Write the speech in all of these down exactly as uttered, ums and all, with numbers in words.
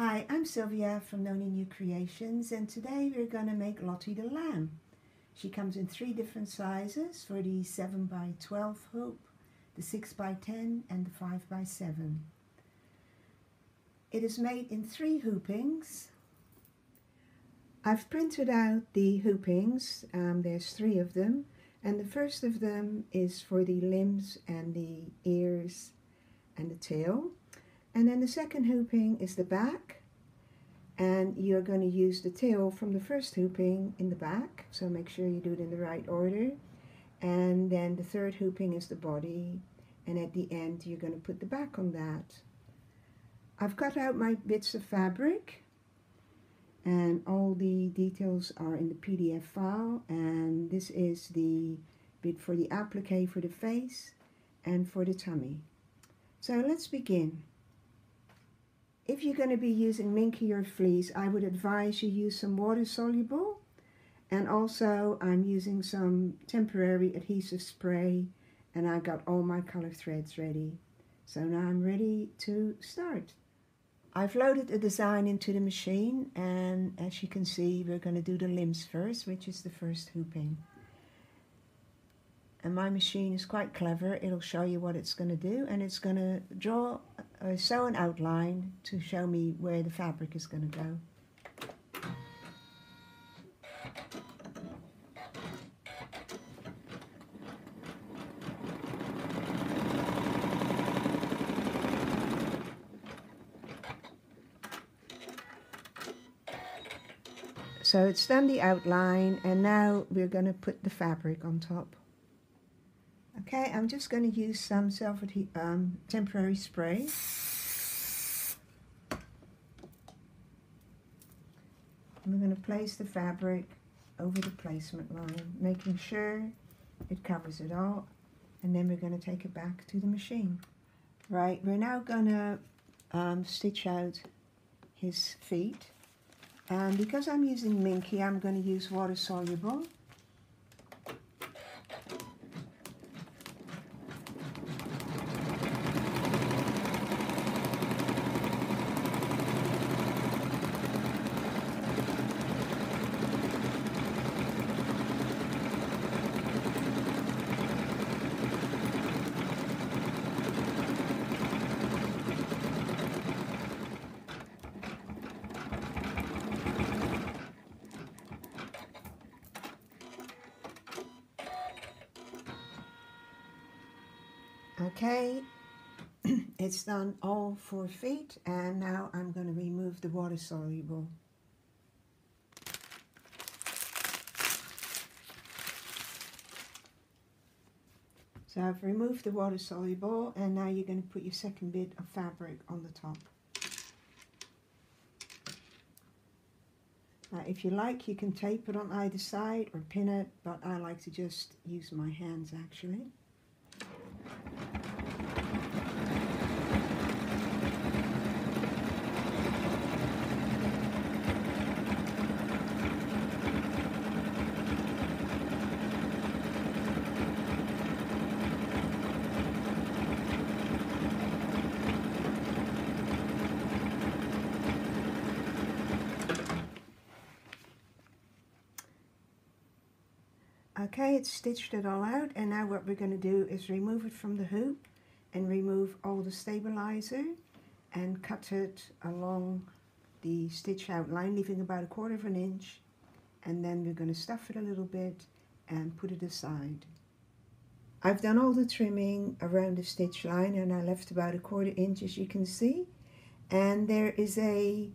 Hi, I'm Sylvia from Nonnienoo Creations, and today we're going to make Lottie the Lamb. She comes in three different sizes for the seven by twelve hoop, the six by ten and the five by seven. It is made in three hoopings. I've printed out the hoopings, um, there's three of them, and the first of them is for the limbs and the ears and the tail. And then the second hooping is the back, and you're going to use the tail from the first hooping in the back, so make sure you do it in the right order. And then the third hooping is the body, and at the end you're going to put the back on that. I've cut out my bits of fabric, and all the details are in the P D F file, and this is the bit for the applique for the face and for the tummy. So let's begin. If you're going to be using minky or fleece, I would advise you use some water-soluble, and also I'm using some temporary adhesive spray, and I got all my color threads ready. So now I'm ready to start. I've loaded a design into the machine, and as you can see, we're going to do the limbs first, which is the first hooping. And my machine is quite clever. It'll show you what it's going to do, and it's going to draw, uh, sew an outline to show me where the fabric is going to go. So it's done the outline, and now we're going to put the fabric on top. Okay, I'm just going to use some self um, temporary spray. And we're going to place the fabric over the placement line, making sure it covers it all. And then we're going to take it back to the machine. Right, we're now going to um, stitch out his feet. And because I'm using minky, I'm going to use water-soluble. Okay, it's done all four feet, and now I'm going to remove the water soluble. So I've removed the water soluble, and now you're going to put your second bit of fabric on the top. Now if you like, you can tape it on either side or pin it, but I like to just use my hands actually. Okay, it's stitched it all out, and now what we're going to do is remove it from the hoop and remove all the stabilizer and cut it along the stitch outline, leaving about a quarter of an inch, and then we're going to stuff it a little bit and put it aside. I've done all the trimming around the stitch line, and I left about a quarter inch, as you can see, and there is a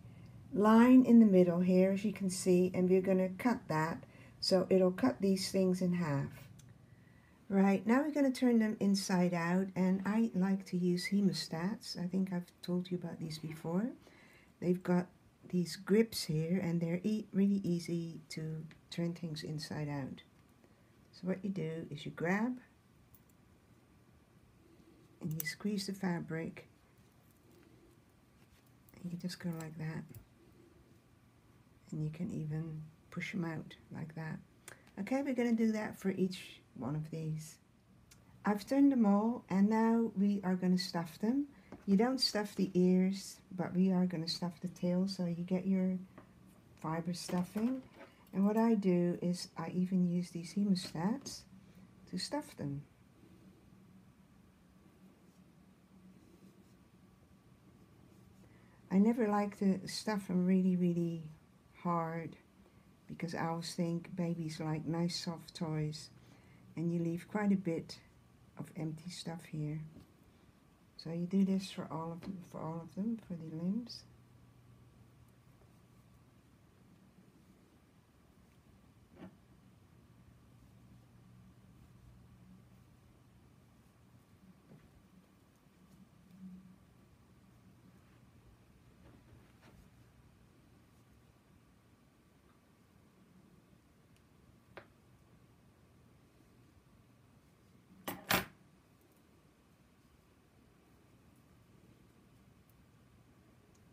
line in the middle here, as you can see, and we're going to cut that. So it'll cut these things in half. Right, now we're going to turn them inside out, and I like to use hemostats. I think I've told you about these before. They've got these grips here, and they're e really easy to turn things inside out. So what you do is you grab and you squeeze the fabric, and you just go like that, and you can even push them out like that. Okay, we're going to do that for each one of these. I've turned them all, and now we are going to stuff them, You don't stuff the ears, but we are going to stuff the tail, so you get your fiber stuffing. And what I do is I even use these hemostats to stuff them. I never like to stuff them really, really hard, because I always think babies like nice soft toys, and you leave quite a bit of empty stuff here. So you do this for all of them, for all of them, for the limbs.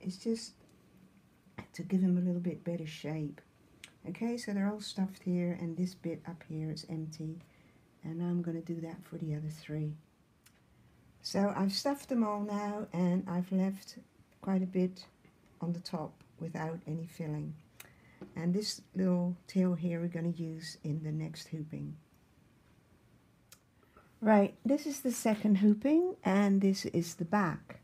It's just to give them a little bit better shape. Okay, so they're all stuffed here, and this bit up here is empty, and I'm going to do that for the other three. So I've stuffed them all now, and I've left quite a bit on the top without any filling. And this little tail here we're going to use in the next hooping. Right, this is the second hooping, and this is the back.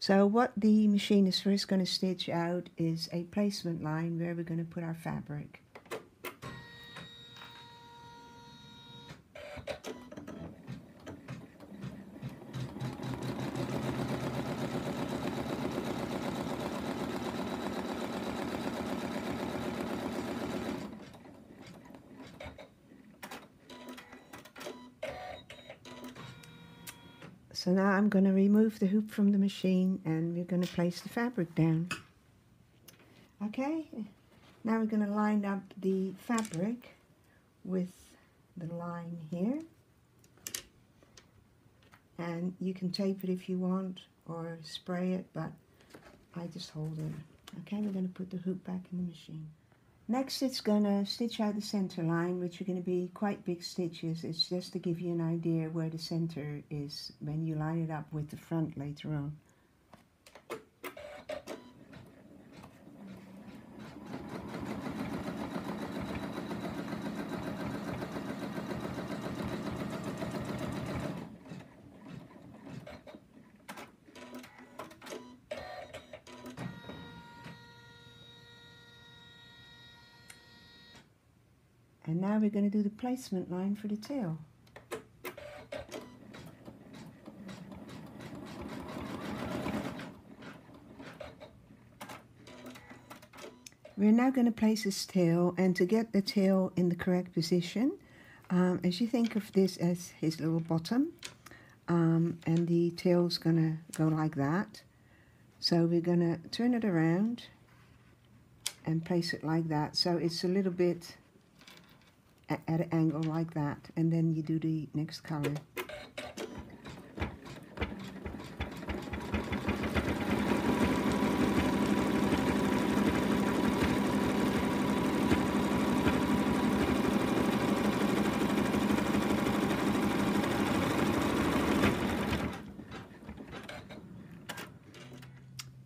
So what the machine is first going to stitch out is a placement line where we're going to put our fabric. So now I'm going to remove the hoop from the machine, and we're going to place the fabric down. Okay, now we're going to line up the fabric with the line here. And you can tape it if you want or spray it, but I just hold it. Okay, we're going to put the hoop back in the machine. Next it's going to stitch out the center line, which are going to be quite big stitches. It's just to give you an idea where the center is when you line it up with the front later on. And now we're going to do the placement line for the tail. We're now going to place this tail, and to get the tail in the correct position, um, as you think of this as his little bottom, um, and the tail's going to go like that. So we're going to turn it around and place it like that. So it's a little bit at an angle like that, and then you do the next color.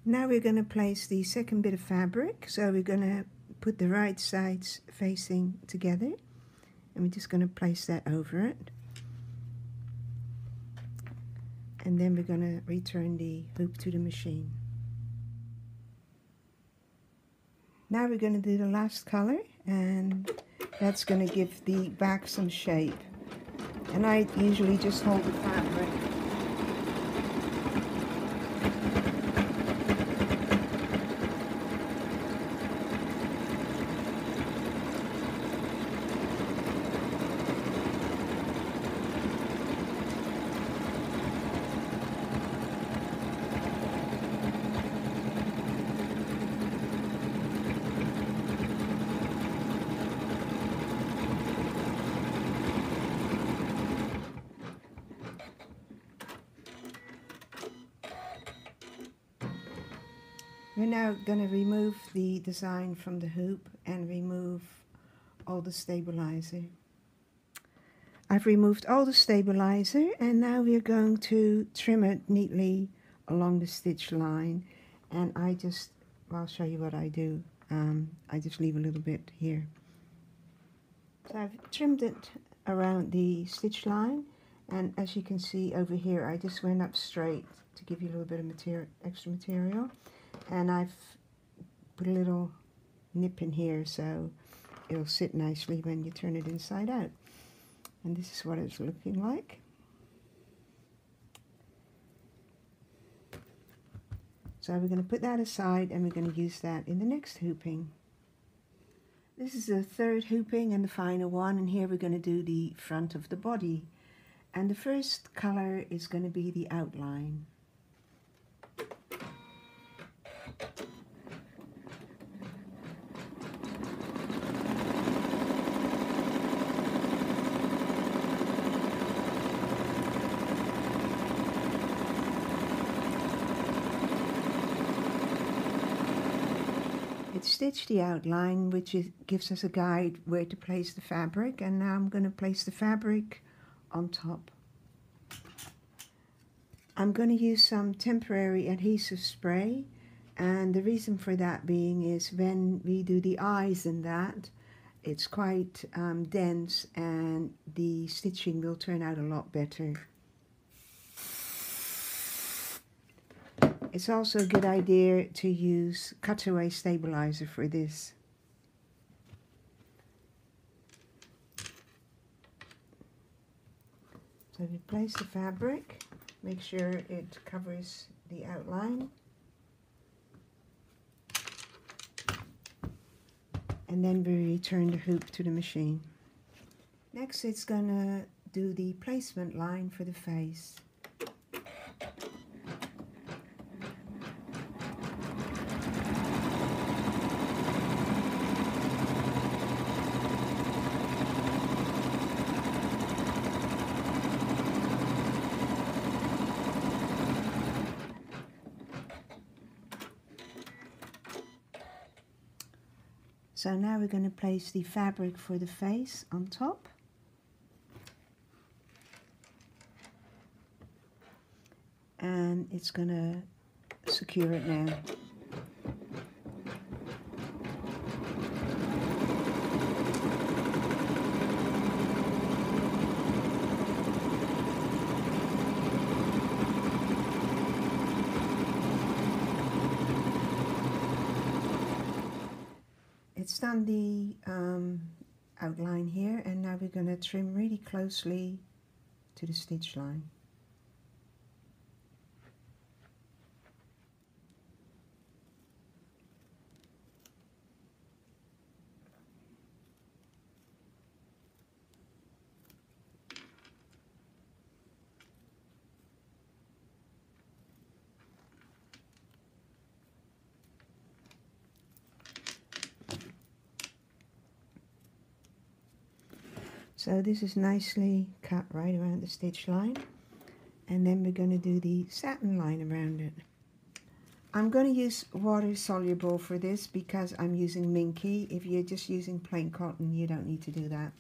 Now we're going to place the second bit of fabric, so we're going to put the right sides facing together. And we're just going to place that over it, and then we're going to return the hoop to the machine. Now we're going to do the last color, and that's going to give the back some shape, and I usually just hold the fabric. We're now going to remove the design from the hoop and remove all the stabilizer. I've removed all the stabilizer, and now we're going to trim it neatly along the stitch line, and I just, well, I'll show you what I do. Um, I just leave a little bit here. So I've trimmed it around the stitch line, and as you can see over here, I just went up straight to give you a little bit of material, extra material, and I've put a little nip in here so it'll sit nicely when you turn it inside out. And this is what it's looking like. So we're going to put that aside, and we're going to use that in the next hooping. This is the third hooping and the final one, and here we're going to do the front of the body. And the first color is going to be the outline. Stitch the outline, which is, gives us a guide where to place the fabric, and now I'm going to place the fabric on top. I'm going to use some temporary adhesive spray, and the reason for that being is when we do the eyes and that, it's quite um, dense, and the stitching will turn out a lot better. It's also a good idea to use cutaway stabilizer for this. So we place the fabric, make sure it covers the outline, and then we return the hoop to the machine. Next, it's gonna do the placement line for the face. So now we're going to place the fabric for the face on top. And it's going to secure it now. It's done the um, outline here, and now we're going to trim really closely to the stitch line. So this is nicely cut right around the stitch line, and then we're going to do the satin line around it. I'm going to use water soluble for this because I'm using Minky. If you're just using plain cotton, you don't need to do that.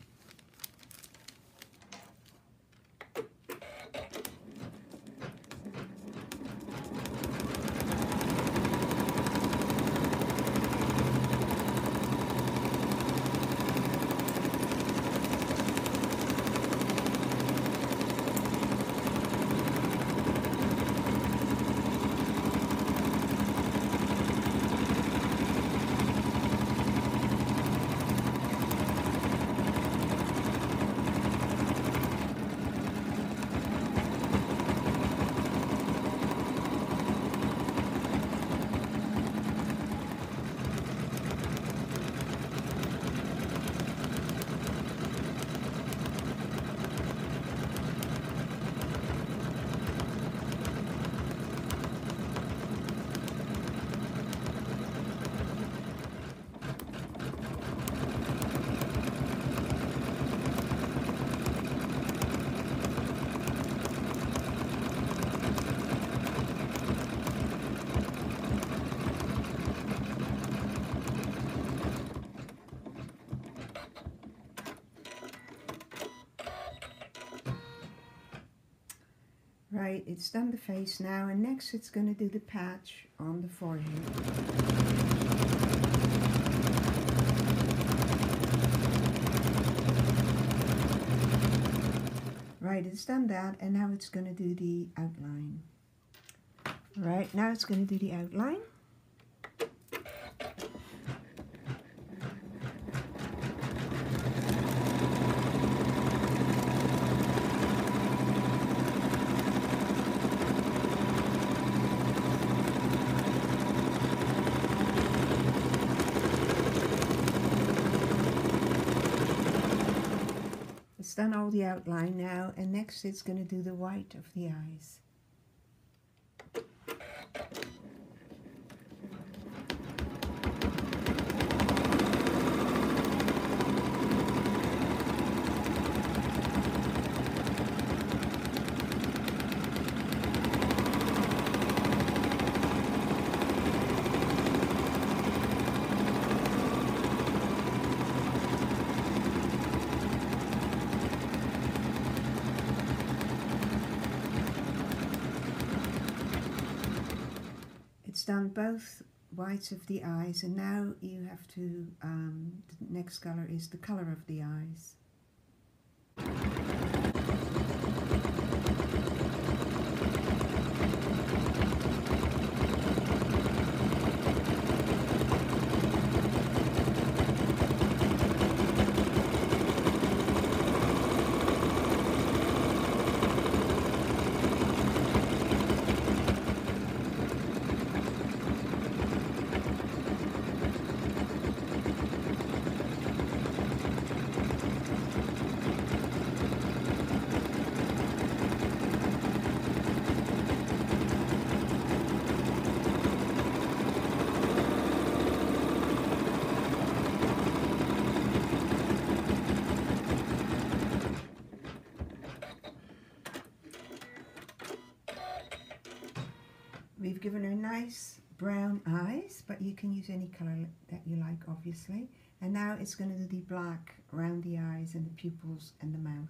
right, it's done the face now, and next it's going to do the patch on the forehead. Right, it's done that, and now it's going to do the outline. Right, now it's going to do the outline. Done all the outline now, and next it's going to do the white of the eyes. Done both whites of the eyes, and now you have to, um, the next color is the color of the eyes. We've given her nice brown eyes, but you can use any color that you like, obviously. And now it's going to do the black around the eyes and the pupils and the mouth.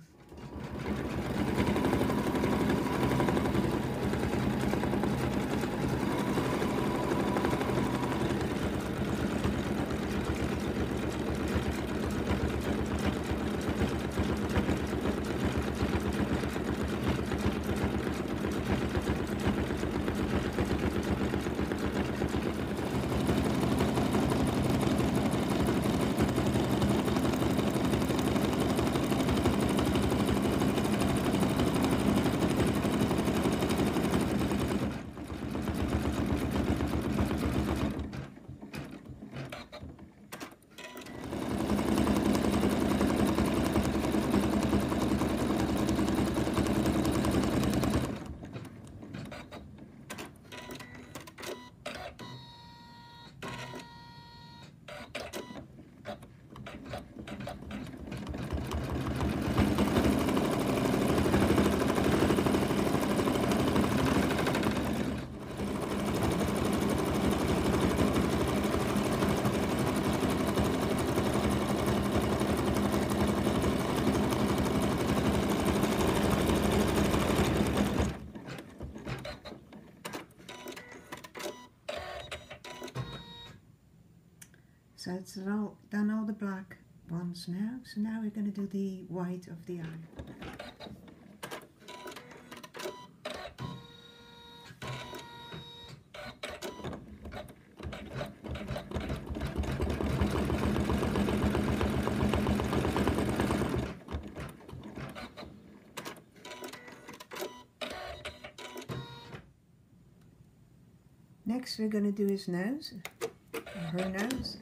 So it's all, done all the black ones now, so now we're going to do the white of the eye. Next we're going to do his nose, or her nose.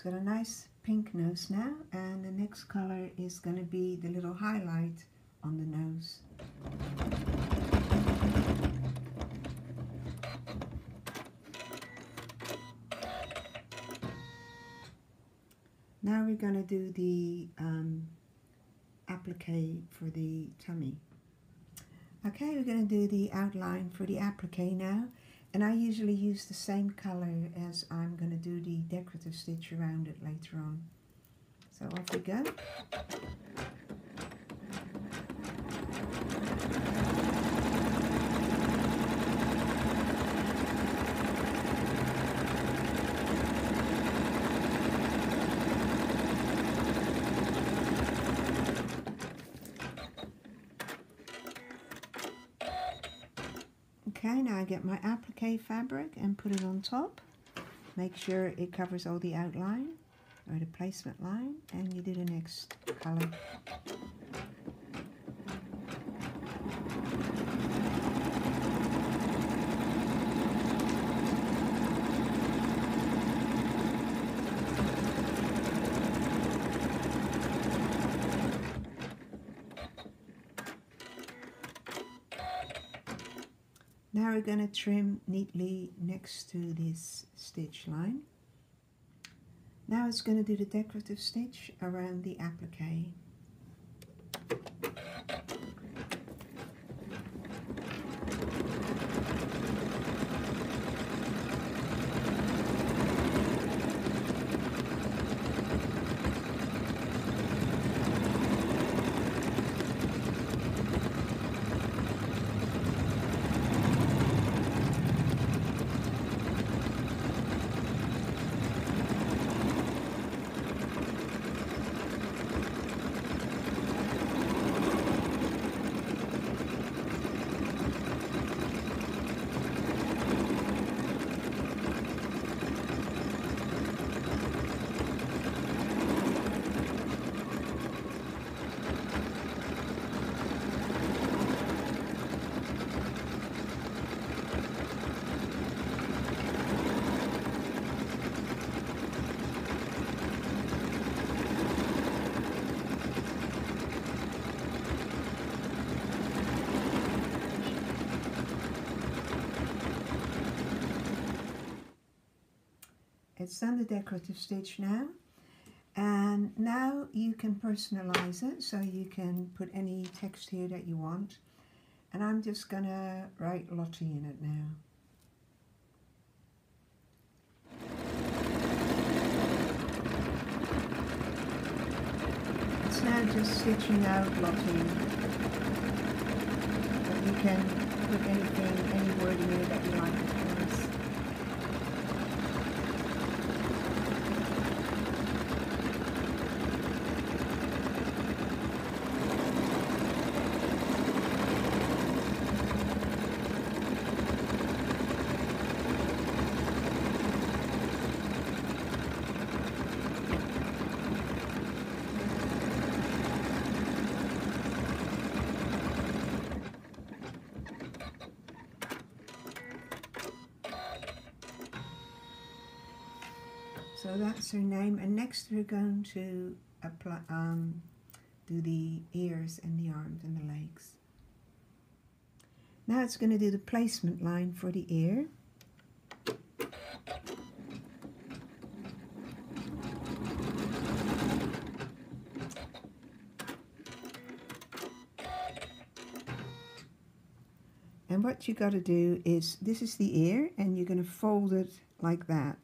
She's got a nice pink nose now, and the next color is going to be the little highlight on the nose. Now we're going to do the um, applique for the tummy. Okay, we're going to do the outline for the applique now, and I usually use the same color as I'm going to do the decorative stitch around it later on. So off we go. Okay, now I get my applique fabric and put it on top. Make sure it covers all the outline or the placement line, and you do the next color. Now we're going to trim neatly next to this stitch line. Now it's going to do the decorative stitch around the applique. It's done the decorative stitch now, and now you can personalize it, so you can put any text here that you want, and I'm just gonna write Lottie in it now. It's now just stitching out Lottie, but you can put anything, any word in here that you like. So that's her name, and next we're going to apply, um, do the ears and the arms and the legs. Now it's going to do the placement line for the ear. And what you got to do is, this is the ear, and you're going to fold it like that.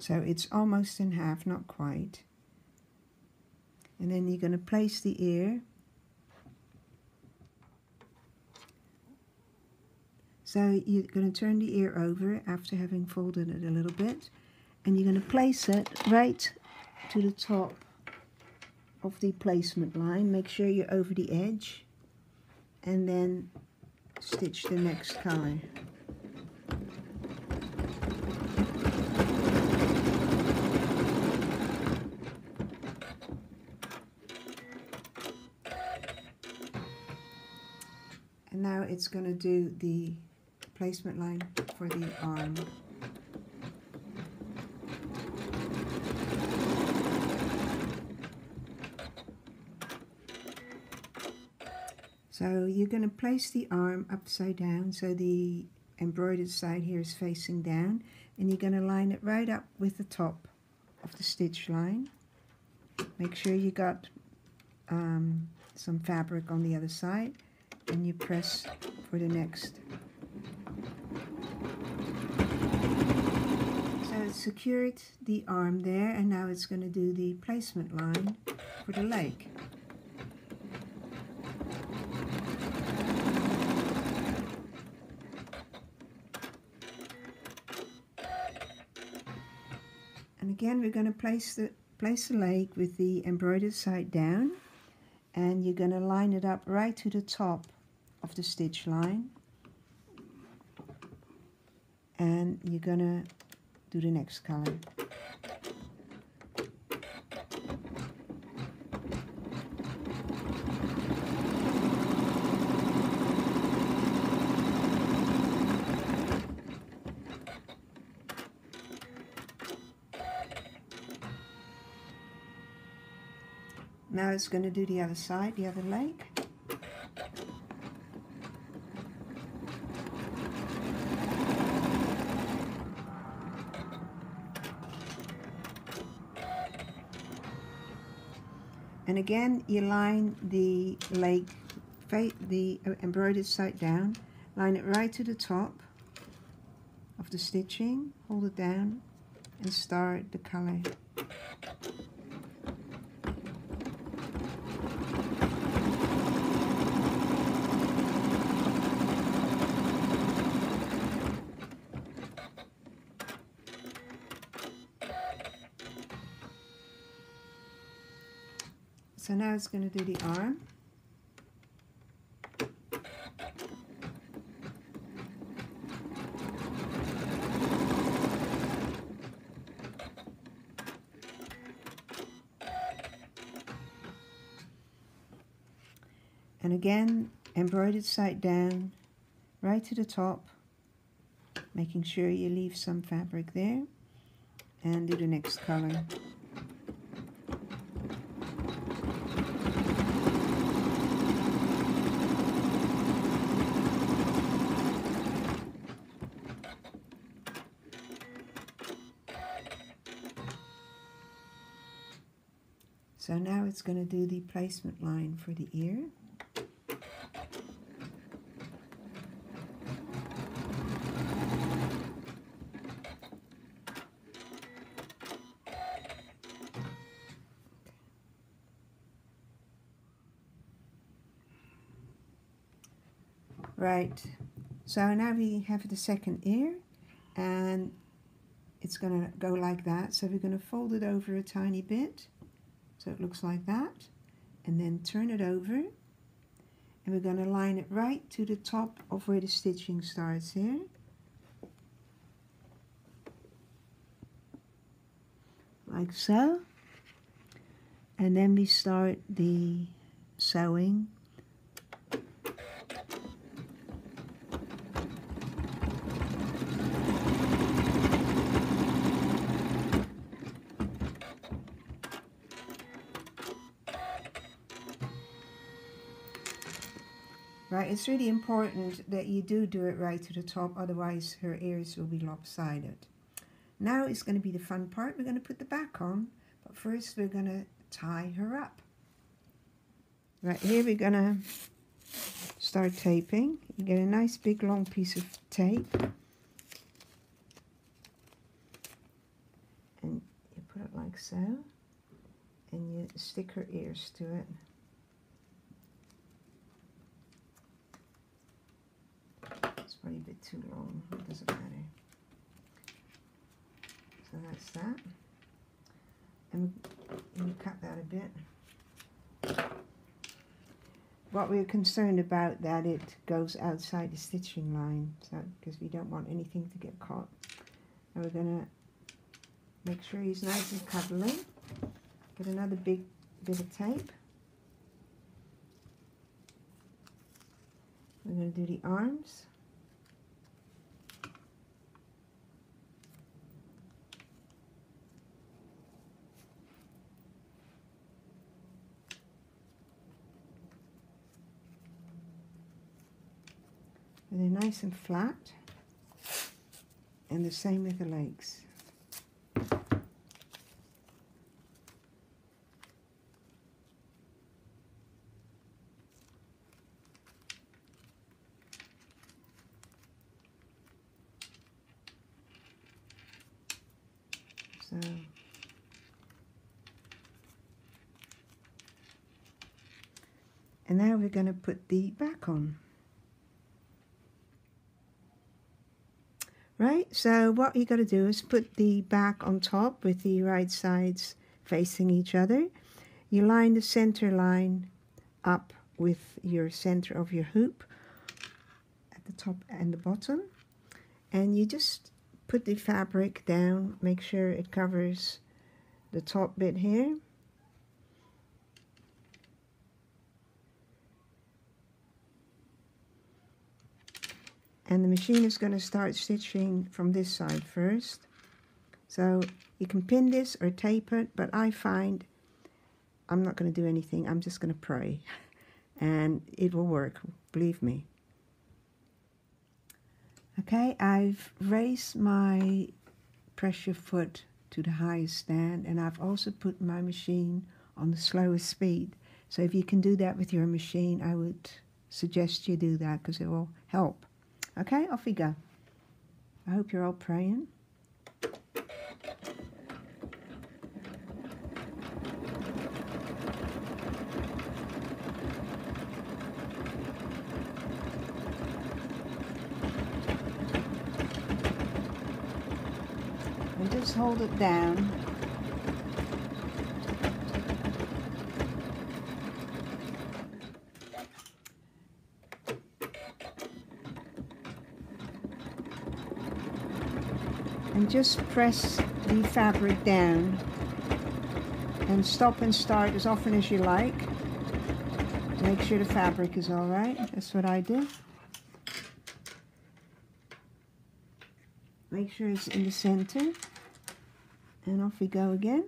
So it's almost in half, not quite. And then you're going to place the ear. So you're going to turn the ear over after having folded it a little bit. And you're going to place it right to the top of the placement line. Make sure you're over the edge. And then stitch the next color. Now it's going to do the placement line for the arm. So you're going to place the arm upside down, so the embroidered side here is facing down, and you're going to line it right up with the top of the stitch line. Make sure you got um, some fabric on the other side, and you press for the next. So it's secured the arm there, and now it's going to do the placement line for the leg. And again, we're going to place the place the leg with the embroidered side down, and you're going to line it up right to the top of the stitch line, and you're going to do the next color. Now it's going to do the other side, the other leg. And again, you line the leg, the embroidered side down, line it right to the top of the stitching, hold it down, and start the color. So now it's going to do the arm. And again, embroidered side down, right to the top, making sure you leave some fabric there, and do the next color. So now it's going to do the placement line for the ear. Right, so now we have the second ear, and it's going to go like that. So we're going to fold it over a tiny bit. So it looks like that, and then turn it over, and we're going to line it right to the top of where the stitching starts here. Like so. And then we start the sewing. Right, it's really important that you do do it right to the top, otherwise her ears will be lopsided. Now it's going to be the fun part. We're going to put the back on, but first we're going to tie her up. Right here we're going to start taping. You get a nice big long piece of tape, and you put it like so, and you stick her ears to it. Probably a bit too long, it doesn't matter. So that's that. And you cut that a bit. What we're concerned about, that it goes outside the stitching line, so because we don't want anything to get caught. And we're gonna make sure he's nice and cuddly. Get another big bit of tape. We're gonna do the arms. and they're nice and flat, and the same with the legs. So and now we're going to put the back on. Right, so what you got to do is put the back on top with the right sides facing each other. You line the center line up with your center of your hoop at the top and the bottom, and you just put the fabric down, make sure it covers the top bit here. And the machine is going to start stitching from this side first. So you can pin this or tape it, but I find I'm not going to do anything. I'm just going to pray and it will work, believe me. Okay, I've raised my pressure foot to the highest stand, and I've also put my machine on the slowest speed. So if you can do that with your machine, I would suggest you do that because it will help. Okay, off we go. I hope you're all praying. And just hold it down. Just press the fabric down and stop and start as often as you like. Make sure the fabric is all right. That's what I do. Make sure it's in the center, and off we go again.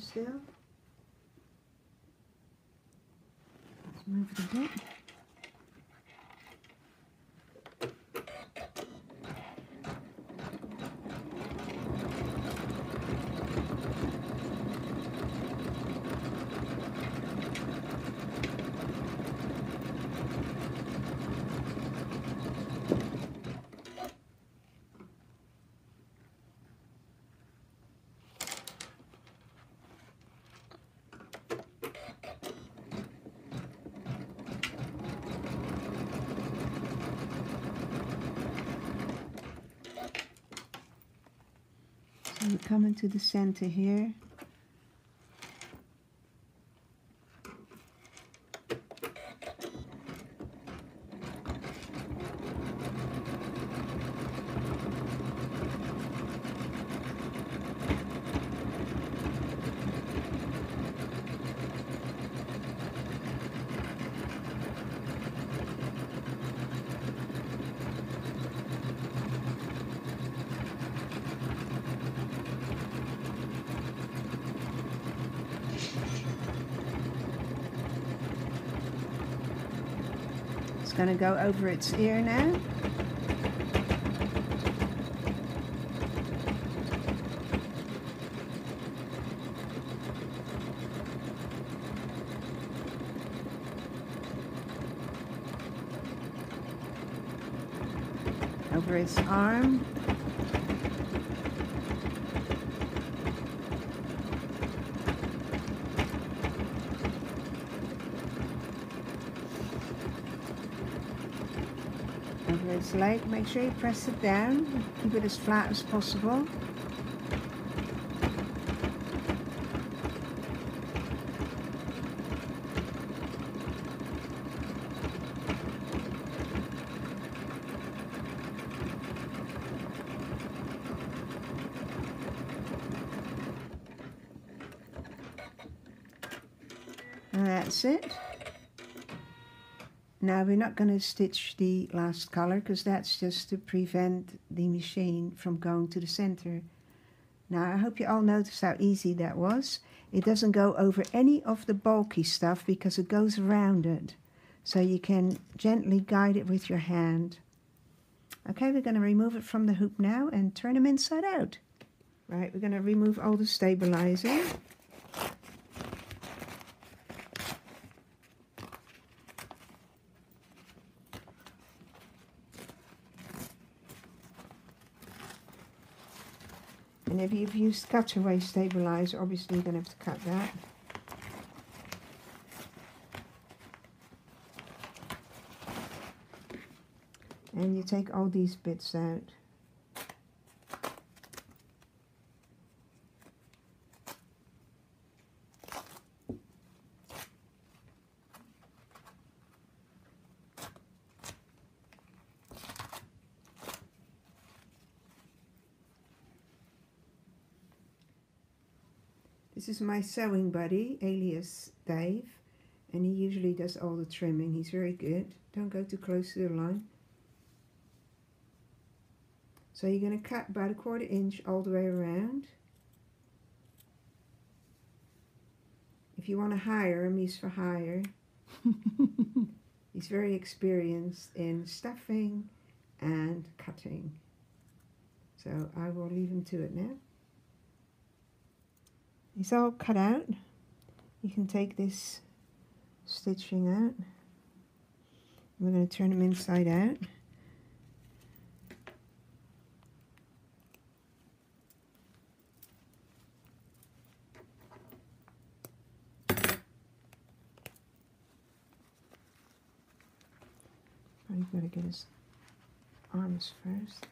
Still. Let's move it a bit. Come into the center here. Going to go over its ear now. Over its arm. Leg. Make sure you press it down, keep it as flat as possible. and that's it. Now we're not going to stitch the last color because that's just to prevent the machine from going to the center. Now I hope you all noticed how easy that was. It doesn't go over any of the bulky stuff because it goes around it. So you can gently guide it with your hand. Okay, we're going to remove it from the hoop now and turn them inside out. Right, we're going to remove all the stabilizer. And if you've used cutaway stabilizer, obviously you're going to have to cut that. And you take all these bits out. This is my sewing buddy, alias Dave, and he usually does all the trimming. He's very good. Don't go too close to the line. So you're going to cut about a quarter inch all the way around. If you want to hire him, he's for hire. He's very experienced in stuffing and cutting. So I will leave him to it now. He's all cut out. You can take this stitching out. We're going to turn him inside out. You've got to get his arms first.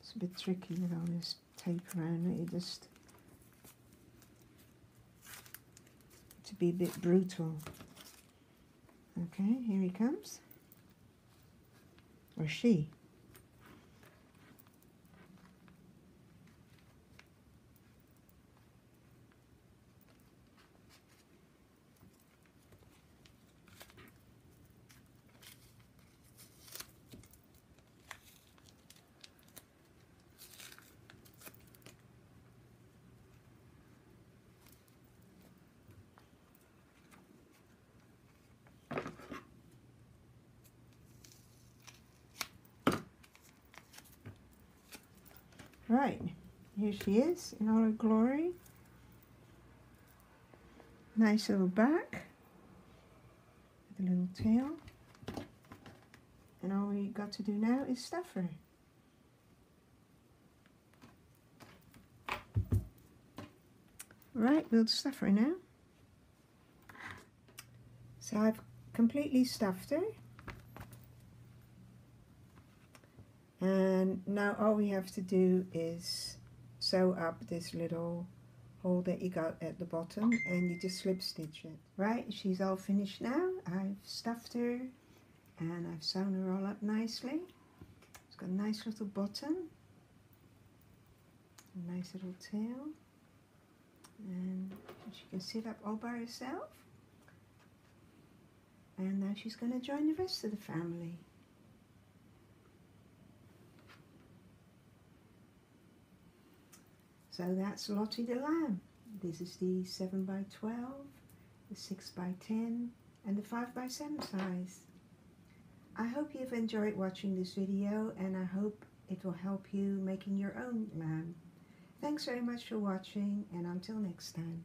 It's a bit tricky with all this tape around it. You just to be a bit brutal. Okay, here he comes, or she. Right, here she is in all her glory. Nice little back with a little tail. And all we got to do now is stuff her. Right, we'll stuff her now. So I've completely stuffed her. And now all we have to do is sew up this little hole that you got at the bottom, and you just slip stitch it. Right, she's all finished now. I've stuffed her and I've sewn her all up nicely. It's got a nice little bottom, a nice little tail, and she can sit up all by herself. And now she's going to join the rest of the family. So that's Lottie the Lamb. This is the seven by twelve, the six by ten, and the five by seven size. I hope you've enjoyed watching this video, and I hope it will help you making your own lamb. Thanks very much for watching, and until next time.